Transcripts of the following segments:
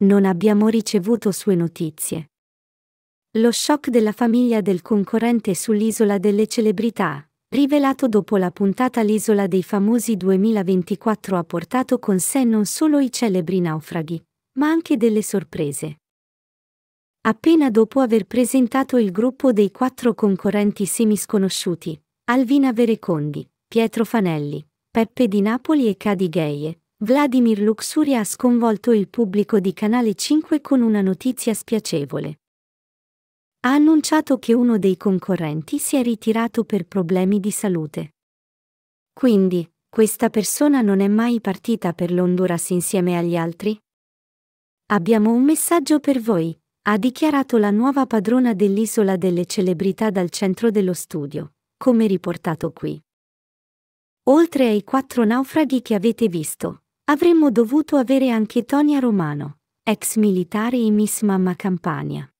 non abbiamo ricevuto sue notizie. Lo shock della famiglia del concorrente sull'Isola delle Celebrità, rivelato dopo la puntata L'Isola dei Famosi 2024, ha portato con sé non solo i celebri naufraghi, ma anche delle sorprese. Appena dopo aver presentato il gruppo dei 4 concorrenti semisconosciuti, Alvina Verecondi, Pietro Fanelli, Peppe Di Napoli e Cadi Gheye, Vladimir Luxuria ha sconvolto il pubblico di Canale 5 con una notizia spiacevole. Ha annunciato che uno dei concorrenti si è ritirato per problemi di salute. Quindi, questa persona non è mai partita per l'Honduras insieme agli altri? Abbiamo un messaggio per voi, ha dichiarato la nuova padrona dell'Isola delle Celebrità dal centro dello studio, come riportato qui. Oltre ai 4 naufraghi che avete visto, avremmo dovuto avere anche Tonia Romano, ex militare e Miss Mamma Campania.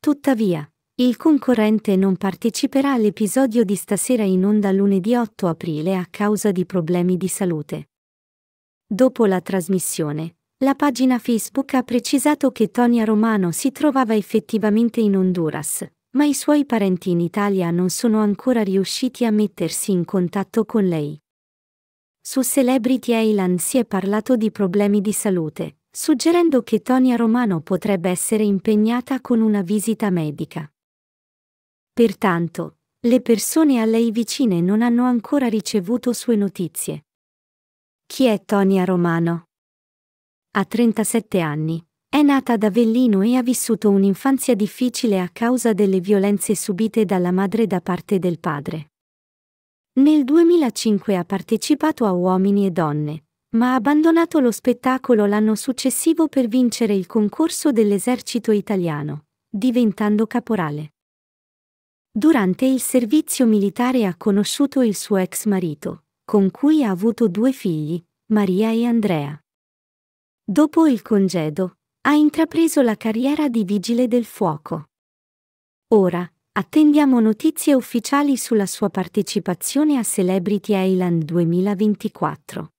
Tuttavia, il concorrente non parteciperà all'episodio di stasera in onda lunedì 8 aprile a causa di problemi di salute. Dopo la trasmissione, la pagina Facebook ha precisato che Tonia Romano si trovava effettivamente in Honduras, ma i suoi parenti in Italia non sono ancora riusciti a mettersi in contatto con lei. Su Celebrity Island si è parlato di problemi di salute, suggerendo che Tonia Romano potrebbe essere impegnata con una visita medica. Pertanto, le persone a lei vicine non hanno ancora ricevuto sue notizie. Chi è Tonia Romano? Ha 37 anni, è nata ad Avellino e ha vissuto un'infanzia difficile a causa delle violenze subite dalla madre da parte del padre. Nel 2005 ha partecipato a Uomini e Donne, ma ha abbandonato lo spettacolo l'anno successivo per vincere il concorso dell'esercito italiano, diventando caporale. Durante il servizio militare ha conosciuto il suo ex marito, con cui ha avuto 2 figli, Maria e Andrea. Dopo il congedo, ha intrapreso la carriera di vigile del fuoco. Ora, attendiamo notizie ufficiali sulla sua partecipazione a Celebrity Island 2024.